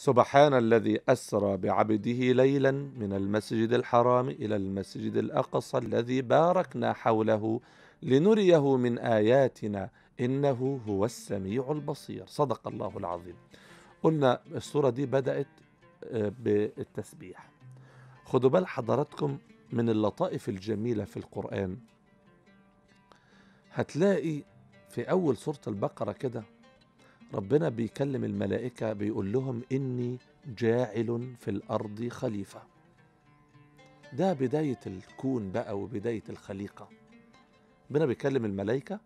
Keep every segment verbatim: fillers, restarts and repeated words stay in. سبحان الذي أسرى بعبده ليلا من المسجد الحرام إلى المسجد الأقصى الذي باركنا حوله لنريه من آياتنا إنه هو السميع البصير. صدق الله العظيم. قلنا السورة دي بدأت بالتسبيح. خدوا بال حضراتكم من اللطائف الجميلة في القرآن، هتلاقي في أول سورة البقرة كده ربنا بيكلم الملائكة بيقول لهم إني جاعل في الأرض خليفة. ده بداية الكون بقى وبداية الخليقة. ربنا بيكلم الملائكة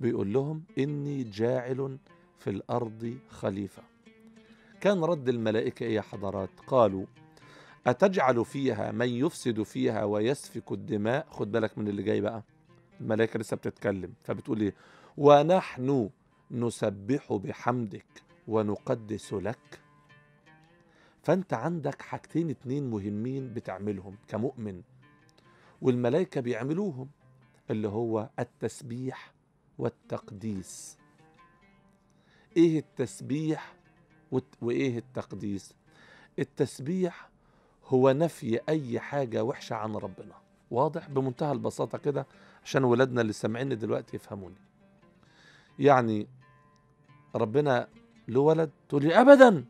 بيقول لهم إني جاعل في الأرض خليفة. كان رد الملائكة إيه يا حضرات؟ قالوا أتجعل فيها من يفسد فيها ويسفك الدماء. خد بالك من اللي جاي بقى، الملائكة لسه بتتكلم فبتقول إيه؟ ونحن نسبح بحمدك ونقدس لك. فأنت عندك حاجتين اتنين مهمين بتعملهم كمؤمن والملائكة بيعملوهم، اللي هو التسبيح والتقديس. إيه التسبيح وإيه التقديس؟ التسبيح هو نفي أي حاجة وحشة عن ربنا، واضح بمنتهى البساطة كده عشان ولادنا اللي سامعيني دلوقتي يفهموني. يعني ربنا له ولد؟ تقول لي أبدا،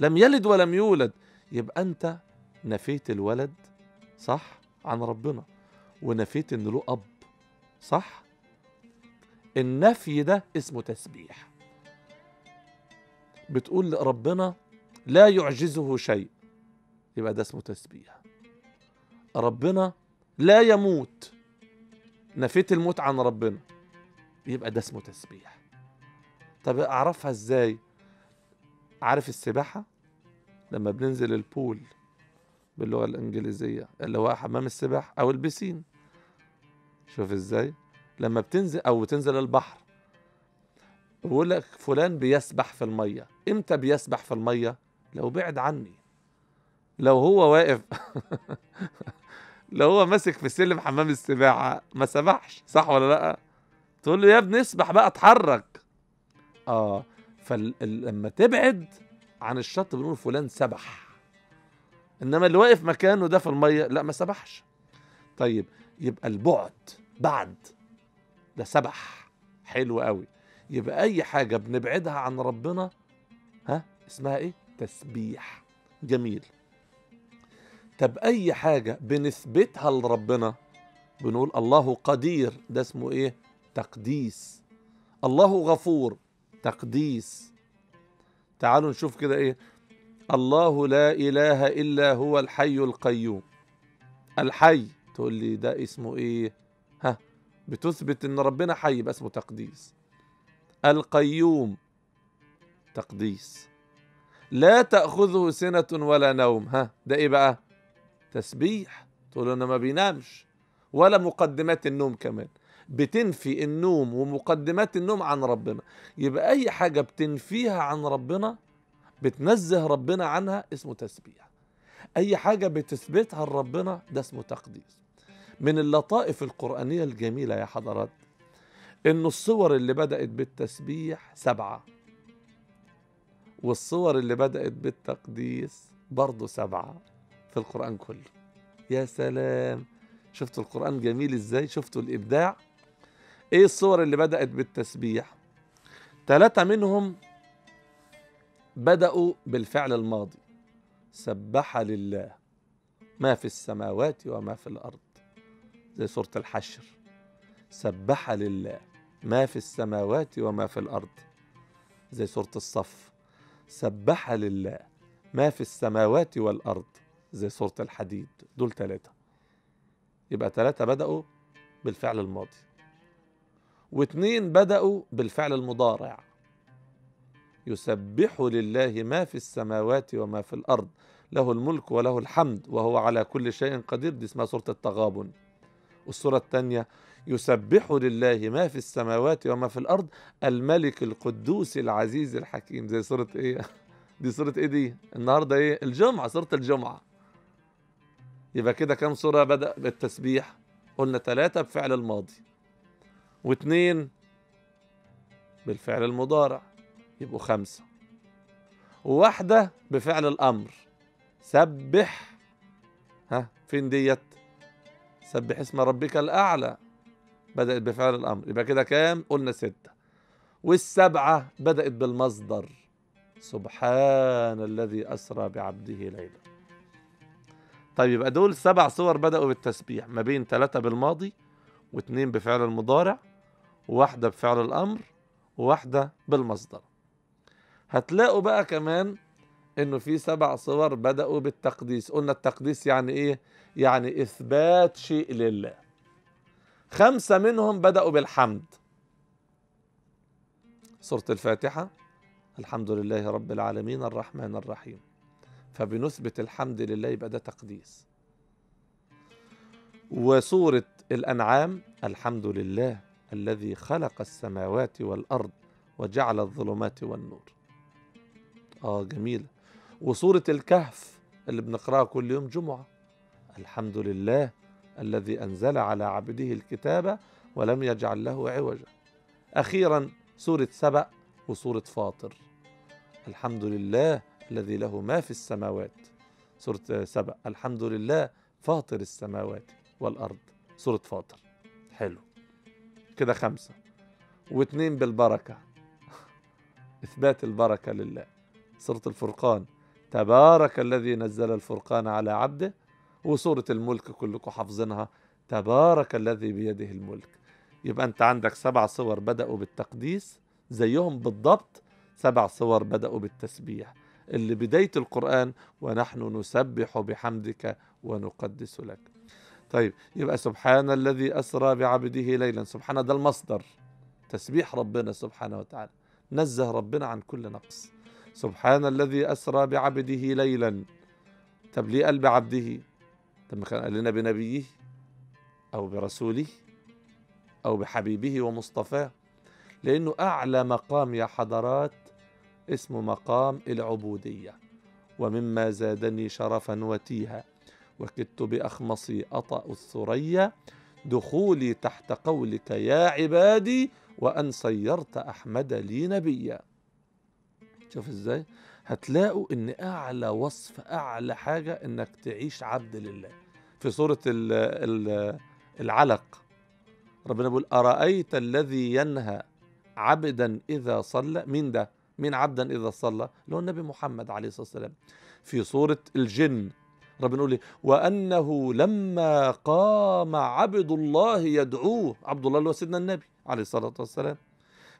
لم يلد ولم يولد. يبقى أنت نفيت الولد صح عن ربنا، ونفيت إن له أب صح. النفي ده اسمه تسبيح. بتقول ربنا لا يعجزه شيء، يبقى ده اسمه تسبيح. ربنا لا يموت، نفيت الموت عن ربنا، يبقى ده اسمه تسبيح. طب اعرفها ازاي؟ عارف السباحة لما بننزل البول باللغة الانجليزية اللي هو حمام السباحة او البسين، شوف ازاي لما بتنزل او تنزل البحر بقول لك فلان بيسبح في المية. امتى بيسبح في المية؟ لو بعد عني، لو هو واقف لو هو ماسك في سلم حمام السباحة ما سبحش، صح ولا لا؟ تقول له يا ابني اسبح بقى اتحرك. اه فلما تبعد عن الشط بنقول فلان سبح، انما اللي واقف مكانه ده في الميه لا ما سبحش. طيب يبقى البعد بعد ده سبح، حلو قوي. يبقى اي حاجه بنبعدها عن ربنا ها اسمها ايه؟ تسبيح. جميل. طب اي حاجه بنثبتها لربنا بنقول الله قدير، ده اسمه ايه؟ تقديس. الله غفور، تقديس. تعالوا نشوف كده ايه. الله لا اله الا هو الحي القيوم. الحي تقول لي ده اسمه ايه؟ ها بتثبت ان ربنا حي يبقى اسمه تقديس. القيوم تقديس. لا تأخذه سنة ولا نوم، ها ده ايه بقى؟ تسبيح. تقول له انا ما بينامش ولا مقدمات النوم كمان، بتنفي النوم ومقدمات النوم عن ربنا. يبقى أي حاجة بتنفيها عن ربنا بتنزه ربنا عنها اسمه تسبيح. أي حاجة بتثبتها لربنا ده اسمه تقديس. من اللطائف القرآنية الجميلة يا حضرات إنه الصور اللي بدأت بالتسبيح سبعة، والصور اللي بدأت بالتقديس برضو سبعة في القرآن كله. يا سلام، شفتوا القرآن جميل إزاي؟ شفتوا الإبداع؟ ايه الصور اللي بدأت بالتسبيح؟ ثلاثة منهم بدأوا بالفعل الماضي، سبح لله ما في السماوات وما في الأرض، زي سورة الحشر، سبح لله ما في السماوات وما في الأرض، زي سورة الصف، سبح لله ما في السماوات والأرض، زي سورة الحديد. دول ثلاثة. يبقى ثلاثة بدأوا بالفعل الماضي، واثنين بدأوا بالفعل المضارع، يسبح لله ما في السماوات وما في الأرض له الملك وله الحمد وهو على كل شيء قدير، دي اسمها سورة التغابن. والسورة الثانية يسبح لله ما في السماوات وما في الأرض الملك القدوس العزيز الحكيم، زي سورة ايه؟ دي سورة ايه دي؟ النهارده ايه؟ الجمعة، سورة الجمعة. يبقى كده كم سورة بدأ بالتسبيح؟ قلنا ثلاثة بفعل الماضي، واثنين بالفعل المضارع، يبقوا خمسة. وواحدة بفعل الأمر. سبح، ها فين ديت؟ سبح اسم ربك الأعلى، بدأت بفعل الأمر، يبقى كده كام؟ قلنا ستة. والسبعة بدأت بالمصدر، سبحان الذي أسرى بعبده ليلا. طيب يبقى دول سبع صور بدأوا بالتسبيح، ما بين ثلاثة بالماضي واثنين بفعل المضارع وواحدة بفعل الأمر وواحدة بالمصدر. هتلاقوا بقى كمان إنه في سبع صور بدأوا بالتقديس، قلنا التقديس يعني إيه؟ يعني إثبات شيء لله. خمسة منهم بدأوا بالحمد، سورة الفاتحة الحمد لله رب العالمين الرحمن الرحيم، فبنثبت الحمد لله يبقى ده تقديس. وسورة الأنعام الحمد لله الذي خلق السماوات والأرض وجعل الظلمات والنور، آه جميلة. وسورة الكهف اللي بنقرأها كل يوم جمعة الحمد لله الذي أنزل على عبده الكتاب ولم يجعل له عوجا. أخيرا سورة سبأ وسورة فاطر الحمد لله الذي له ما في السماوات، سورة سبأ الحمد لله فاطر السماوات والأرض، سورة فاطر. حلو كده خمسة، واثنين بالبركة إثبات البركة لله، سورة الفرقان تبارك الذي نزل الفرقان على عبده، وسورة الملك كلكم حافظينها تبارك الذي بيده الملك. يبقى أنت عندك سبع صور بدأوا بالتقديس زيهم بالضبط سبع صور بدأوا بالتسبيح، اللي بداية القرآن ونحن نسبح بحمدك ونقدس لك. طيب يبقى سبحان الذي أسرى بعبده ليلا، سبحان ده المصدر، تسبيح ربنا سبحانه وتعالى، نزه ربنا عن كل نقص. سبحان الذي أسرى بعبده ليلا، طب ليه قال بعبده؟ طب قال لنا بنبيه أو برسوله أو بحبيبه ومصطفاه، لأنه أعلى مقام يا حضرات اسمه مقام العبودية. ومما زادني شرفا وتيها وكدت بأخمصي أطأ الثريا دخولي تحت قولك يا عبادي وأن صيرت أحمد لي نبيا. شوف إزاي؟ هتلاقوا إن أعلى وصف أعلى حاجة إنك تعيش عبد لله. في سورة العلق ربنا بيقول أرأيت الذي ينهى عبدا إذا صلى، مين ده؟ مين عبدا إذا صلى؟ اللي هو النبي محمد عليه الصلاة والسلام. في سورة الجن ربنا يقول لي وأنه لما قام عبد الله يدعوه، عبد الله اللي هو سيدنا النبي عليه الصلاة والسلام.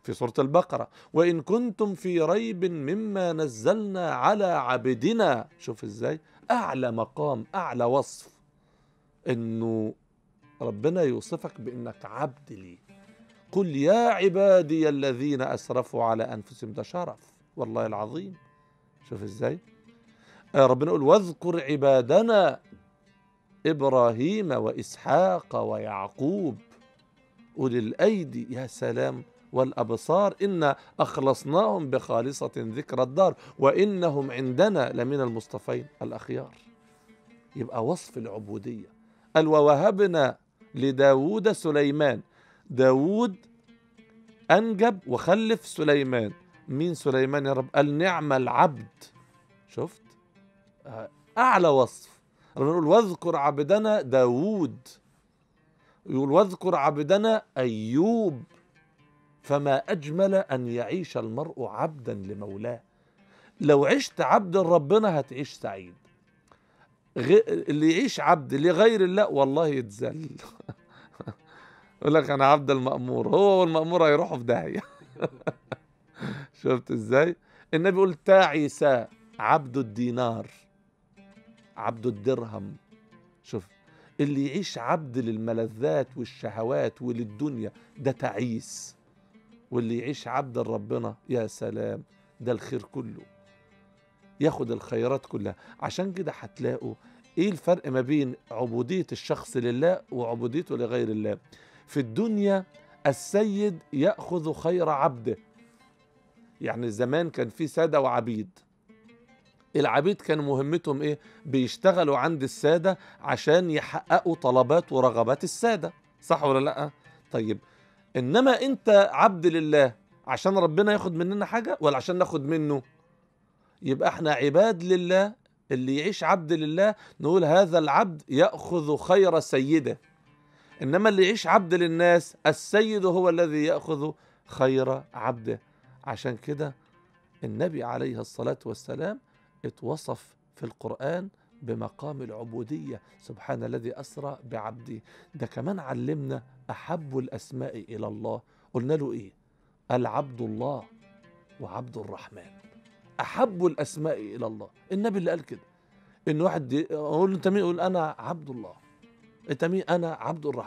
في سورة البقرة وإن كنتم في ريب مما نزلنا على عبدنا، شوف إزاي أعلى مقام أعلى وصف إنه ربنا يوصفك بإنك عبد لي. قل يا عبادي الذين أسرفوا على أنفسهم، ده شرف والله العظيم. شوف إزاي ربنا يقول واذكر عبادنا إبراهيم وإسحاق ويعقوب أولي الأيدي، يا سلام والأبصار، إن أخلصناهم بخالصة ذكرى الدار وإنهم عندنا لمن المصطفين الأخيار. يبقى وصف العبودية. قال ووهبنا لداود سليمان، داود أنجب وخلف سليمان، مين سليمان يا رب؟ قال نعم العبد. شفت أعلى وصف. ربنا يقول واذكر عبدنا داود، يقول واذكر عبدنا أيوب. فما أجمل أن يعيش المرء عبدا لمولاه. لو عشت عبدا ربنا هتعيش سعيد، اللي يعيش عبد لغير الله والله يتذل. يقول لك أنا عبد المأمور، هو والمأمور هيروحوا في داهية. شفت إزاي؟ النبي يقول تعيسى عبد الدينار عبد الدرهم. شوف اللي يعيش عبد للملذات والشهوات وللدنيا ده تعيس، واللي يعيش عبد لربنا يا سلام ده الخير كله، ياخد الخيرات كلها. عشان كده هتلاقوا ايه الفرق ما بين عبودية الشخص لله وعبوديته لغير الله. في الدنيا السيد يأخذ خير عبده، يعني زمان كان في سادة وعبيد، العبيد كان مهمتهم ايه؟ بيشتغلوا عند السادة عشان يحققوا طلبات ورغبات السادة، صح ولا لا؟ طيب انما انت عبد لله عشان ربنا ياخد مننا حاجة ولا عشان ناخد منه؟ يبقى احنا عباد لله، اللي يعيش عبد لله نقول هذا العبد يأخذ خير سيده، إنما اللي يعيش عبد للناس السيد هو الذي يأخذ خير عبده. عشان كده النبي عليه الصلاة والسلام اتوصف في القرآن بمقام العبودية، سبحان الذي أسرى بعبده. ده كمان علمنا أحب الأسماء إلى الله، قلنا له إيه؟ العبد الله وعبد الرحمن، أحب الأسماء إلى الله. النبي اللي قال كده، إن واحد يقول أنت مين؟ يقول أنا عبد الله. أنت مين؟ أنا عبد الرحمن.